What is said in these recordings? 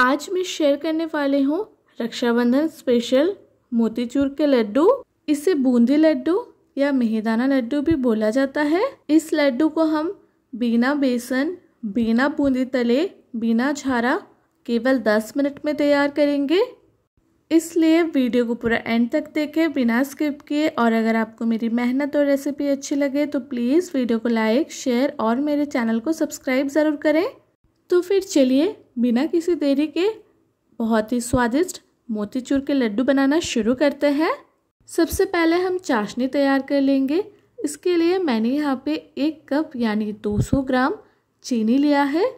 आज मैं शेयर करने वाले हूँ रक्षाबंधन स्पेशल मोतीचूर के लड्डू। इसे बूंदी लड्डू या मिहिदाना लड्डू भी बोला जाता है। इस लड्डू को हम बिना बेसन, बिना बूंदी तले, बिना झारा केवल 10 मिनट में तैयार करेंगे, इसलिए वीडियो को पूरा एंड तक देखें बिना स्किप किए। और अगर आपको मेरी मेहनत और रेसिपी अच्छी लगे तो प्लीज़ वीडियो को लाइक, शेयर और मेरे चैनल को सब्सक्राइब ज़रूर करें। तो फिर चलिए बिना किसी देरी के बहुत ही स्वादिष्ट मोतीचूर के लड्डू बनाना शुरू करते हैं। सबसे पहले हम चाशनी तैयार कर लेंगे। इसके लिए मैंने यहाँ पे 1 कप यानी 200 ग्राम चीनी लिया है।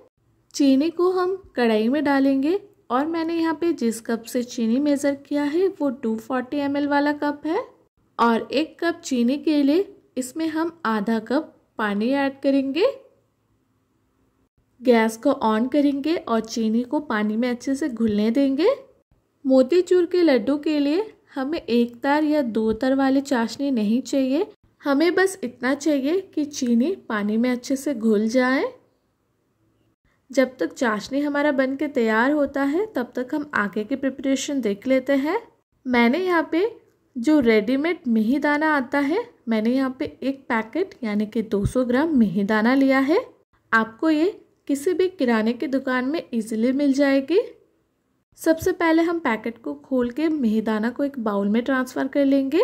चीनी को हम कढ़ाई में डालेंगे और मैंने यहाँ पे जिस कप से चीनी मेज़र किया है वो 240 ml वाला कप है। और 1 कप चीनी के लिए इसमें हम आधा कप पानी ऐड करेंगे। गैस को ऑन करेंगे और चीनी को पानी में अच्छे से घुलने देंगे। मोतीचूर के लड्डू के लिए हमें 1 तार या 2 तार वाली चाशनी नहीं चाहिए, हमें बस इतना चाहिए कि चीनी पानी में अच्छे से घुल जाए। जब तक चाशनी हमारा बन के तैयार होता है तब तक हम आगे की प्रिपरेशन देख लेते हैं। मैंने यहाँ पे जो रेडीमेड मिहिदाना आता है, मैंने यहाँ पे 1 पैकेट यानी कि 200 ग्राम मिहिदाना लिया है। आपको ये किसी भी किराने की दुकान में ईजिली मिल जाएगी। सबसे पहले हम पैकेट को खोल के मिहिदाना को एक बाउल में ट्रांसफ़र कर लेंगे।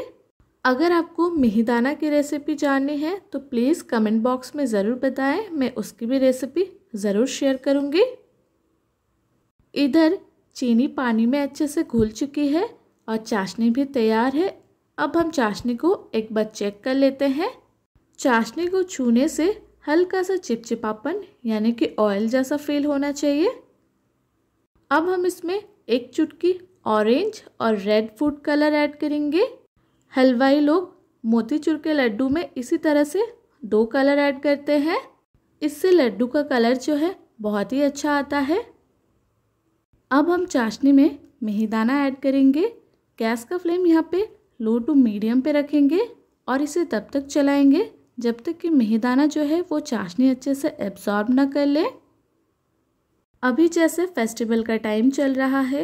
अगर आपको मिहिदाना की रेसिपी जाननी है तो प्लीज़ कमेंट बॉक्स में ज़रूर बताएं, मैं उसकी भी रेसिपी ज़रूर शेयर करूँगी। इधर चीनी पानी में अच्छे से घुल चुकी है और चाशनी भी तैयार है। अब हम चाशनी को एक बार चेक कर लेते हैं। चाशनी को छूने से हल्का सा चिपचिपापन यानी कि ऑयल जैसा फील होना चाहिए। अब हम इसमें 1 चुटकी ऑरेंज और रेड फूड कलर ऐड करेंगे। हलवाई लोग मोतीचूर के लड्डू में इसी तरह से 2 कलर ऐड करते हैं, इससे लड्डू का कलर जो है बहुत ही अच्छा आता है। अब हम चाशनी में मिहिदाना ऐड करेंगे। गैस का फ्लेम यहाँ पे लो टू मीडियम पे रखेंगे और इसे तब तक चलाएंगे जब तक कि मिहिदाना जो है वो चाशनी अच्छे से एब्जॉर्ब ना कर ले। अभी जैसे फेस्टिवल का टाइम चल रहा है,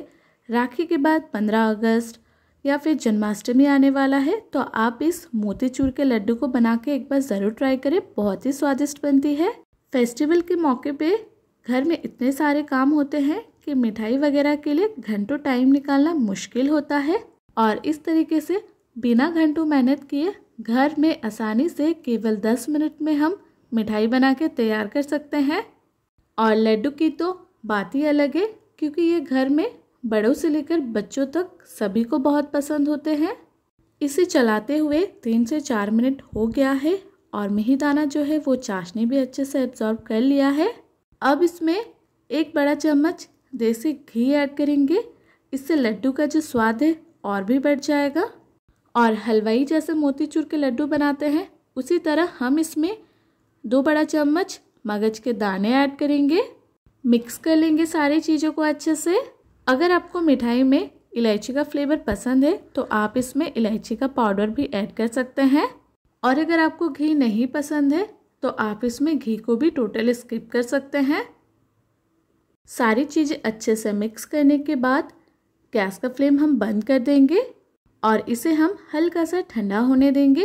राखी के बाद 15 अगस्त या फिर जन्माष्टमी आने वाला है, तो आप इस मोतीचूर के लड्डू को बना के एक बार ज़रूर ट्राई करें, बहुत ही स्वादिष्ट बनती है। फेस्टिवल के मौके पे घर में इतने सारे काम होते हैं कि मिठाई वगैरह के लिए घंटों टाइम निकालना मुश्किल होता है, और इस तरीके से बिना घंटों मेहनत किए घर में आसानी से केवल 10 मिनट में हम मिठाई बना के तैयार कर सकते हैं। और लड्डू की तो बात ही अलग है, क्योंकि ये घर में बड़ों से लेकर बच्चों तक सभी को बहुत पसंद होते हैं। इसे चलाते हुए 3 से 4 मिनट हो गया है और मिहिदाना जो है वो चाशनी भी अच्छे से एब्जॉर्ब कर लिया है। अब इसमें 1 बड़ा चम्मच देसी घी ऐड करेंगे, इससे लड्डू का जो स्वाद है और भी बढ़ जाएगा। और हलवाई जैसे मोतीचूर के लड्डू बनाते हैं उसी तरह हम इसमें 2 बड़ा चम्मच मगज के दाने ऐड करेंगे। मिक्स कर लेंगे सारी चीज़ों को अच्छे से। अगर आपको मिठाई में इलायची का फ्लेवर पसंद है तो आप इसमें इलायची का पाउडर भी ऐड कर सकते हैं, और अगर आपको घी नहीं पसंद है तो आप इसमें घी को भी टोटल स्किप कर सकते हैं। सारी चीज़ें अच्छे से मिक्स करने के बाद गैस का फ्लेम हम बंद कर देंगे और इसे हम हल्का सा ठंडा होने देंगे।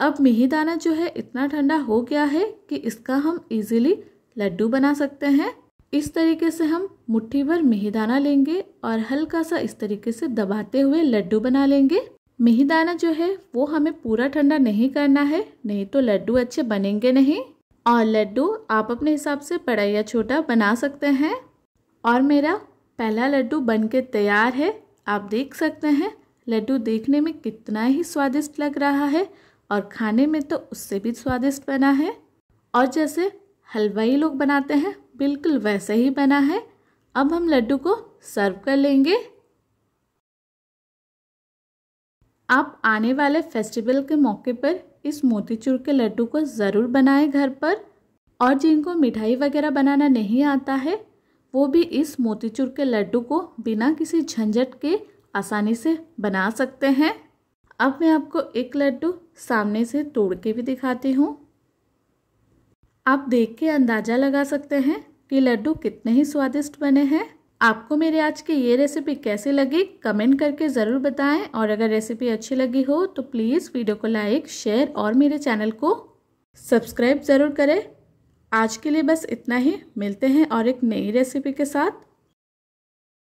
अब मिहिदाना जो है इतना ठंडा हो गया है कि इसका हम इजीली लड्डू बना सकते हैं। इस तरीके से हम मुट्ठी भर मिहिदाना लेंगे और हल्का सा इस तरीके से दबाते हुए लड्डू बना लेंगे। मिहिदाना जो है वो हमें पूरा ठंडा नहीं करना है, नहीं तो लड्डू अच्छे बनेंगे नहीं। और लड्डू आप अपने हिसाब से बड़ा या छोटा बना सकते हैं। और मेरा पहला लड्डू बन के तैयार है। आप देख सकते हैं लड्डू देखने में कितना ही स्वादिष्ट लग रहा है और खाने में तो उससे भी स्वादिष्ट बना है। और जैसे हलवाई लोग बनाते हैं बिल्कुल वैसे ही बना है। अब हम लड्डू को सर्व कर लेंगे। आप आने वाले फेस्टिवल के मौके पर इस मोतीचूर के लड्डू को ज़रूर बनाएं घर पर। और जिनको मिठाई वगैरह बनाना नहीं आता है वो भी इस मोतीचूर के लड्डू को बिना किसी झंझट के आसानी से बना सकते हैं। अब मैं आपको एक लड्डू सामने से तोड़ के भी दिखाती हूँ। आप देख के अंदाज़ा लगा सकते हैं कि लड्डू कितने ही स्वादिष्ट बने हैं। आपको मेरे आज की ये रेसिपी कैसी लगी कमेंट करके ज़रूर बताएं, और अगर रेसिपी अच्छी लगी हो तो प्लीज़ वीडियो को लाइक, शेयर और मेरे चैनल को सब्सक्राइब ज़रूर करें। आज के लिए बस इतना ही, मिलते हैं और एक नई रेसिपी के साथ।